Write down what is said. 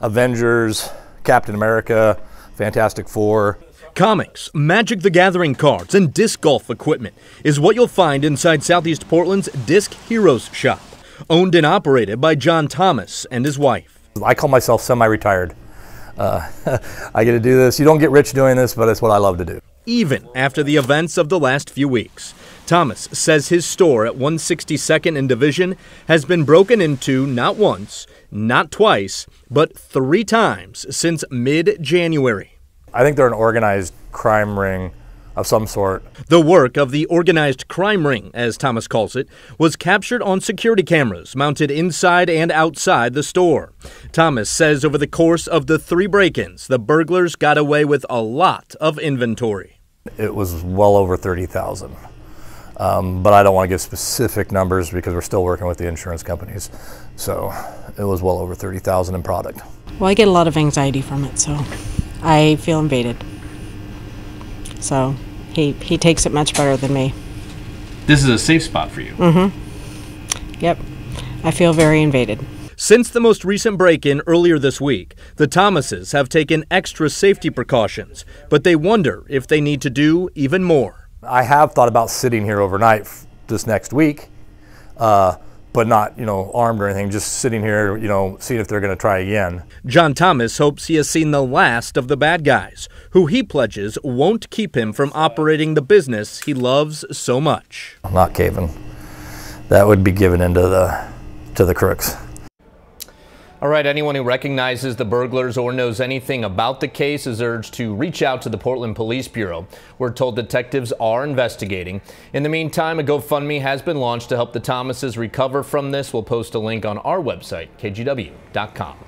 Avengers, Captain America, Fantastic Four. Comics, Magic the Gathering cards, and disc golf equipment is what you'll find inside Southeast Portland's Disc Heroes shop, owned and operated by John Thomas and his wife. I call myself semi-retired. I get to do this. You don't get rich doing this, but it's what I love to do. Even after the events of the last few weeks, Thomas says his store at 162nd and Division has been broken into not once, not twice, but 3 times since mid-January. I think they're an organized crime ring of some sort. The work of the organized crime ring, as Thomas calls it, was captured on security cameras mounted inside and outside the store. Thomas says over the course of the 3 break-ins, the burglars got away with a lot of inventory. It was well over $30,000, but I don't want to give specific numbers because we're still working with the insurance companies. So it was well over $30,000 in product. Well, I get a lot of anxiety from it, so I feel invaded, so he takes it much better than me. This is a safe spot for you. Mm-hmm. Yep. I feel very invaded. Since the most recent break-in earlier this week, the Thomases have taken extra safety precautions, but they wonder if they need to do even more. I have thought about sitting here overnight this next week, but not, you know, armed or anything, just sitting here, you know, seeing if they're going to try again. John Thomas hopes he has seen the last of the bad guys, who he pledges won't keep him from operating the business he loves so much. I'm not caving. That would be giving in to the crooks. All right, anyone who recognizes the burglars or knows anything about the case is urged to reach out to the Portland Police Bureau. We're told detectives are investigating. In the meantime, a GoFundMe has been launched to help the Thomases recover from this. We'll post a link on our website, KGW.com.